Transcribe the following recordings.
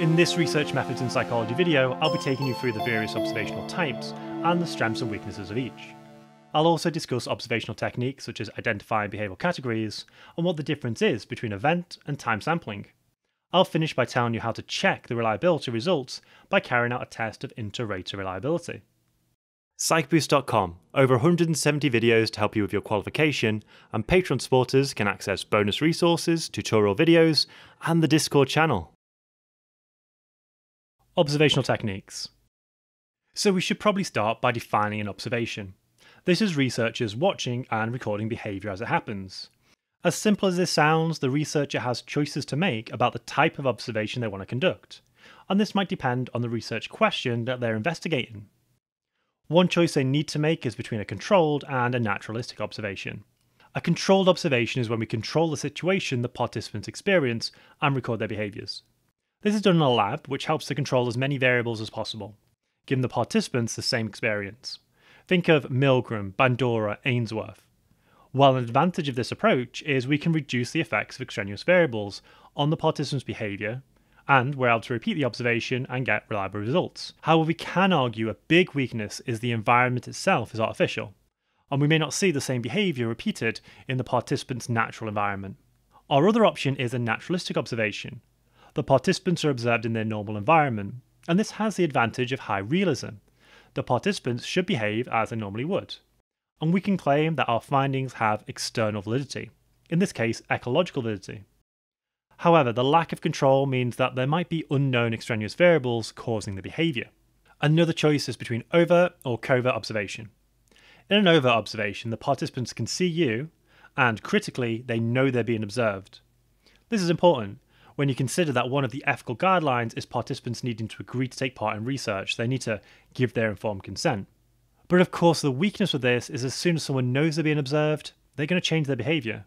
In this Research Methods in Psychology video, I'll be taking you through the various observational types and the strengths and weaknesses of each. I'll also discuss observational techniques such as identifying behavioural categories and what the difference is between event and time sampling. I'll finish by telling you how to check the reliability results by carrying out a test of inter-rater reliability. Psychboost.com, over 170 videos to help you with your qualification, and Patreon supporters can access bonus resources, tutorial videos, and the Discord channel. Observational techniques. So we should probably start by defining an observation. This is researchers watching and recording behaviour as it happens. As simple as this sounds, the researcher has choices to make about the type of observation they want to conduct, and this might depend on the research question that they're investigating. One choice they need to make is between a controlled and a naturalistic observation. A controlled observation is when we control the situation the participants experience and record their behaviours. This is done in a lab, which helps to control as many variables as possible, giving the participants the same experience. Think of Milgram, Bandura, Ainsworth. While an advantage of this approach is we can reduce the effects of extraneous variables on the participant's behaviour, and we're able to repeat the observation and get reliable results. However, we can argue a big weakness is the environment itself is artificial, and we may not see the same behaviour repeated in the participant's natural environment. Our other option is a naturalistic observation. The participants are observed in their normal environment, and this has the advantage of high realism. The participants should behave as they normally would, and we can claim that our findings have external validity, in this case ecological validity. However, the lack of control means that there might be unknown extraneous variables causing the behaviour. Another choice is between overt or covert observation. In an overt observation, the participants can see you, and critically, they know they're being observed. This is important when you consider that one of the ethical guidelines is participants needing to agree to take part in research. They need to give their informed consent. But of course, the weakness with this is as soon as someone knows they're being observed, they're going to change their behaviour.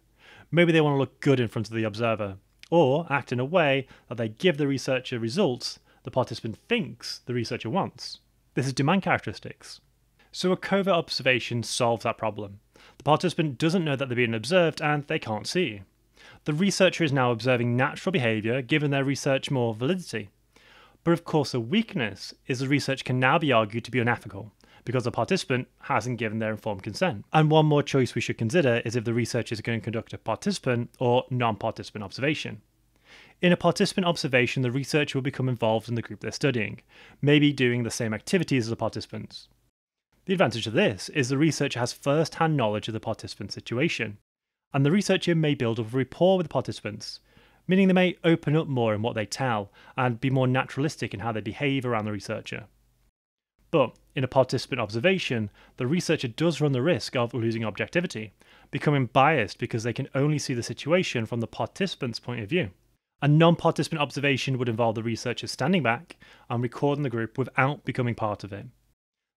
Maybe they want to look good in front of the observer, or act in a way that they give the researcher results the participant thinks the researcher wants. This is demand characteristics. So a covert observation solves that problem. The participant doesn't know that they're being observed and they can't see. The researcher is now observing natural behaviour, giving their research more validity. But of course, a weakness is the research can now be argued to be unethical, because the participant hasn't given their informed consent. And one more choice we should consider is if the researcher is going to conduct a participant or non-participant observation. In a participant observation, the researcher will become involved in the group they're studying, maybe doing the same activities as the participants. The advantage of this is the researcher has first-hand knowledge of the participant's situation, and the researcher may build up a rapport with the participants, meaning they may open up more in what they tell and be more naturalistic in how they behave around the researcher. But in a participant observation, the researcher does run the risk of losing objectivity, becoming biased because they can only see the situation from the participant's point of view. A non-participant observation would involve the researcher standing back and recording the group without becoming part of it.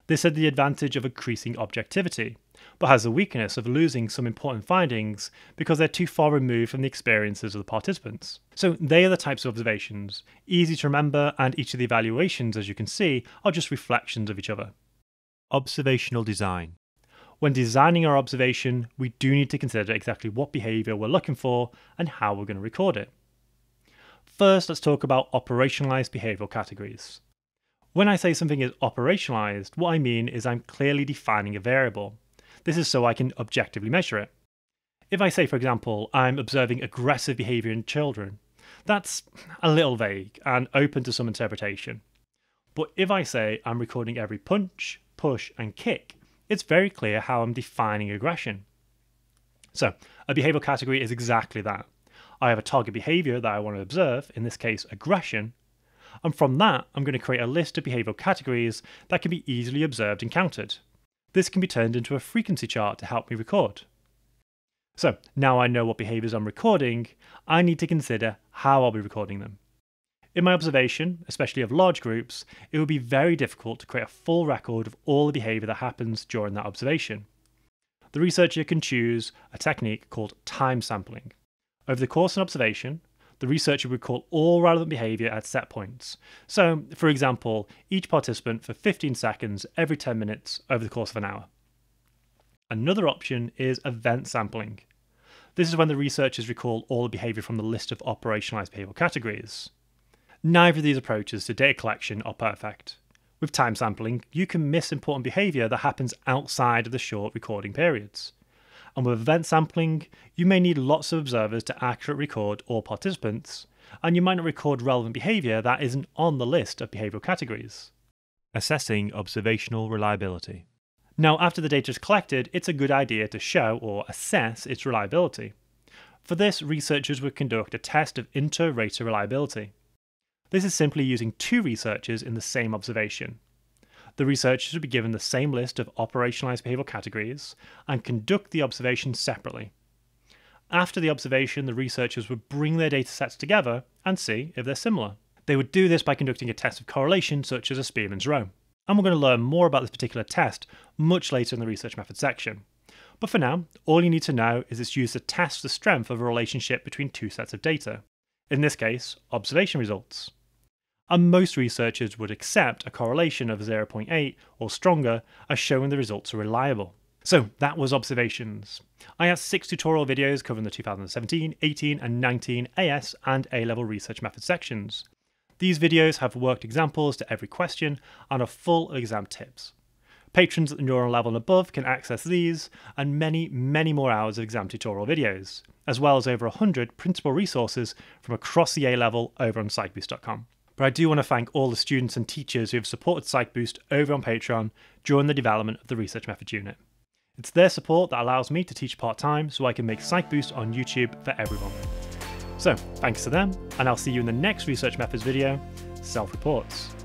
This had the advantage of increasing objectivity, but has the weakness of losing some important findings because they're too far removed from the experiences of the participants. So they are the types of observations, easy to remember, and each of the evaluations, as you can see, are just reflections of each other. Observational design. When designing our observation, we do need to consider exactly what behaviour we're looking for and how we're going to record it. First, let's talk about operationalised behavioural categories. When I say something is operationalised, what I mean is I'm clearly defining a variable. This is so I can objectively measure it. If I say, for example, I'm observing aggressive behaviour in children, that's a little vague and open to some interpretation. But if I say I'm recording every punch, push and kick, it's very clear how I'm defining aggression. So a behavioural category is exactly that. I have a target behaviour that I want to observe, in this case aggression, and from that I'm going to create a list of behavioural categories that can be easily observed and counted. This can be turned into a frequency chart to help me record. So now I know what behaviours I'm recording, I need to consider how I'll be recording them. In my observation, especially of large groups, it would be very difficult to create a full record of all the behaviour that happens during that observation. The researcher can choose a technique called time sampling. Over the course of an observation, the researcher would call all relevant behaviour at set points. So, for example, each participant for 15 seconds every 10 minutes over the course of an hour. Another option is event sampling. This is when the researchers recall all the behaviour from the list of operationalised behavioural categories. Neither of these approaches to data collection are perfect. With time sampling, you can miss important behaviour that happens outside of the short recording periods. And with event sampling, you may need lots of observers to accurately record all participants, and you might not record relevant behaviour that isn't on the list of behavioural categories. Assessing observational reliability. Now, after the data is collected, it's a good idea to show or assess its reliability. For this, researchers would conduct a test of inter-rater reliability. This is simply using two researchers in the same observation. The researchers would be given the same list of operationalized behavioral categories and conduct the observation separately. After the observation, the researchers would bring their data sets together and see if they're similar. They would do this by conducting a test of correlation such as a Spearman's rho. And we're going to learn more about this particular test much later in the research method section. But for now, all you need to know is it's used to test the strength of a relationship between two sets of data. In this case, observation results. And most researchers would accept a correlation of 0.8 or stronger as showing the results are reliable. So that was observations. I have 6 tutorial videos covering the 2017, 18 and 19 AS and A-level research method sections. These videos have worked examples to every question and are full of exam tips. Patrons at the neural level and above can access these and many, many more hours of exam tutorial videos, as well as over 100 printable resources from across the A-level over on Psychboost.com. But I do want to thank all the students and teachers who have supported Psychboost over on Patreon during the development of the Research Methods Unit. It's their support that allows me to teach part-time so I can make Psychboost on YouTube for everyone. So thanks to them, and I'll see you in the next Research Methods video, Self-Reports.